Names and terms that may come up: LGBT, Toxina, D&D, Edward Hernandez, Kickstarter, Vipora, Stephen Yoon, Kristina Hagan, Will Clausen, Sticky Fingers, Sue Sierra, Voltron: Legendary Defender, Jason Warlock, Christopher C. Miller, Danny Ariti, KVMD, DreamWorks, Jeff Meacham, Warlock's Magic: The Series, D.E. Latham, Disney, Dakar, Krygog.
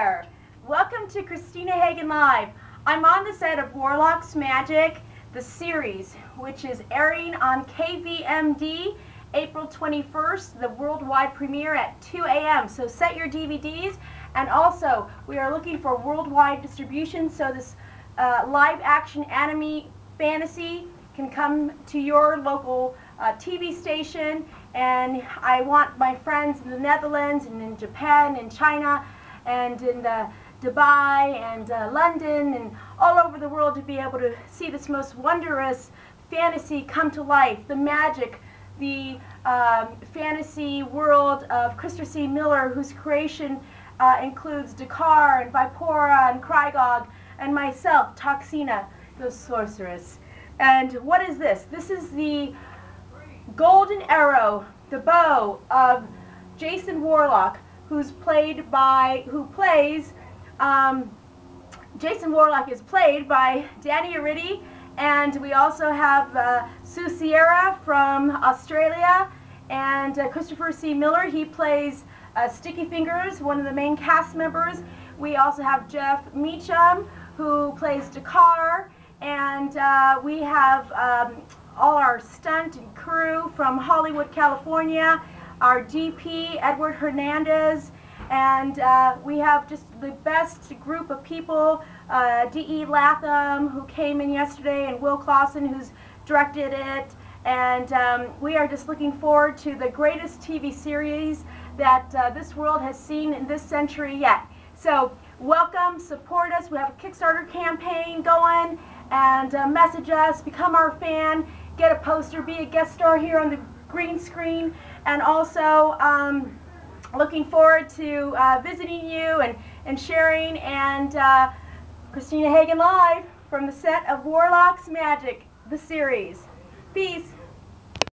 there! Welcome to Kristina Hagan Live. I'm on the set of Warlock's Magic: The Series, which is airing on KVMD April 21st, the worldwide premiere at 2 a.m. So set your DVDs, and also we are looking for worldwide distribution so this live action anime fantasy can come to your local TV station. And I want my friends in the Netherlands and in Japan and China and in Dubai and London and all over the world to be able to see this most wondrous fantasy come to life, the magic, the fantasy world of Christopher C. Miller, whose creation includes Dakar and Vipora and Krygog and myself, Toxina, the sorceress. And what is this? This is the golden arrow, the bow of Jason Warlock, Jason Warlock is played by Danny Ariti, and we also have Sue Sierra from Australia, and Christopher C. Miller, he plays Sticky Fingers, one of the main cast members. We also have Jeff Meacham, who plays Dakar, and we have all our stunt and crew from Hollywood, California, our DP, Edward Hernandez, and we have just the best group of people, D.E. Latham, who came in yesterday, and Will Clausen, who's directed it, and we are just looking forward to the greatest TV series that this world has seen in this century yet. So welcome, support us, we have a Kickstarter campaign going, and message us, become our fan, get a poster, be a guest star here on the green screen, and also looking forward to visiting you and sharing, and Kristina Hagan Live from the set of Warlock's Magic: The Series. Peace.